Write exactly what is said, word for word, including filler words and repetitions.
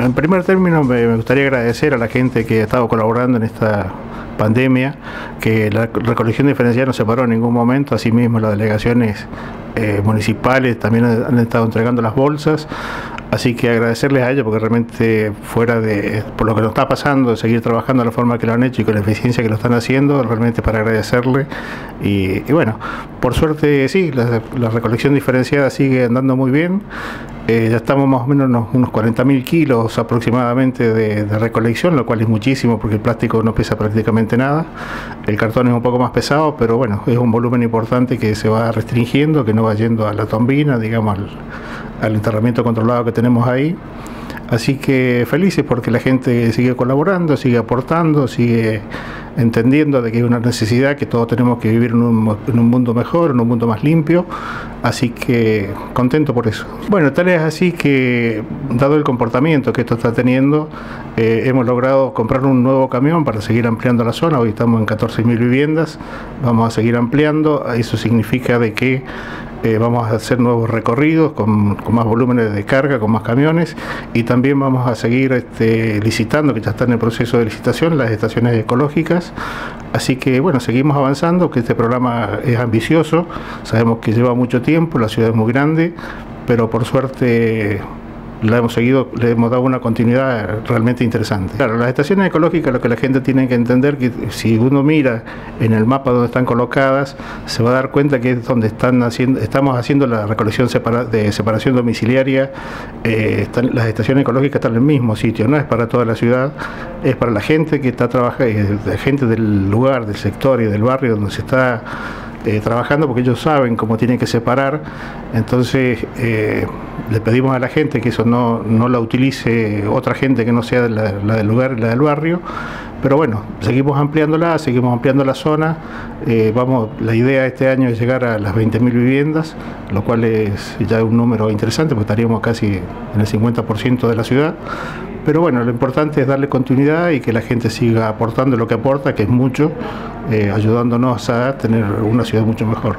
En primer término, me gustaría agradecer a la gente que ha estado colaborando en esta pandemia, que la recolección diferencial no se paró en ningún momento. Asimismo, las delegaciones eh, municipales también han, han estado entregando las bolsas. Así que agradecerles a ellos, porque realmente fuera de por lo que nos está pasando, de seguir trabajando de la forma que lo han hecho y con la eficiencia que lo están haciendo, realmente para agradecerle. Y, y bueno, por suerte sí, la, la recolección diferenciada sigue andando muy bien. Eh, ya estamos más o menos unos, unos cuarenta mil kilos aproximadamente de, de recolección, lo cual es muchísimo porque el plástico no pesa prácticamente nada. El cartón es un poco más pesado, pero bueno, es un volumen importante que se va restringiendo, que no va yendo a la tombina, digamos, al, al enterramiento controlado que tenemos ahí. Así que felices porque la gente sigue colaborando, sigue aportando, sigue entendiendo de que es una necesidad, que todos tenemos que vivir en un, en un mundo mejor, en un mundo más limpio. Así que contento por eso. Bueno, tal es así que, dado el comportamiento que esto está teniendo, eh, hemos logrado comprar un nuevo camión para seguir ampliando la zona. Hoy estamos en catorce mil viviendas, vamos a seguir ampliando. Eso significa de que eh, vamos a hacer nuevos recorridos con, con más volúmenes de carga, con más camiones, y también vamos a seguir este, licitando, que ya está en el proceso de licitación, las estaciones ecológicas. Así que bueno, seguimos avanzando, que este programa es ambicioso, sabemos que lleva mucho tiempo, la ciudad es muy grande, pero por suerte la hemos seguido, le hemos dado una continuidad realmente interesante. Claro, las estaciones ecológicas, lo que la gente tiene que entender, que si uno mira en el mapa donde están colocadas, se va a dar cuenta que es donde están haciendo, estamos haciendo la recolección separa, de separación domiciliaria. Eh, están, las estaciones ecológicas están en el mismo sitio, no es para toda la ciudad, es para la gente que está trabajando, la gente del lugar, del sector y del barrio donde se está Eh, trabajando, porque ellos saben cómo tienen que separar. Entonces eh, le pedimos a la gente que eso no, no la utilice otra gente que no sea la, la del lugar, la del barrio. Pero bueno, seguimos ampliándola, seguimos ampliando la zona. Eh, vamos, la idea este año es llegar a las veinte mil viviendas, lo cual es ya un número interesante, porque estaríamos casi en el cincuenta por ciento de la ciudad. Pero bueno, lo importante es darle continuidad y que la gente siga aportando lo que aporta, que es mucho, eh, ayudándonos a tener una ciudad mucho mejor.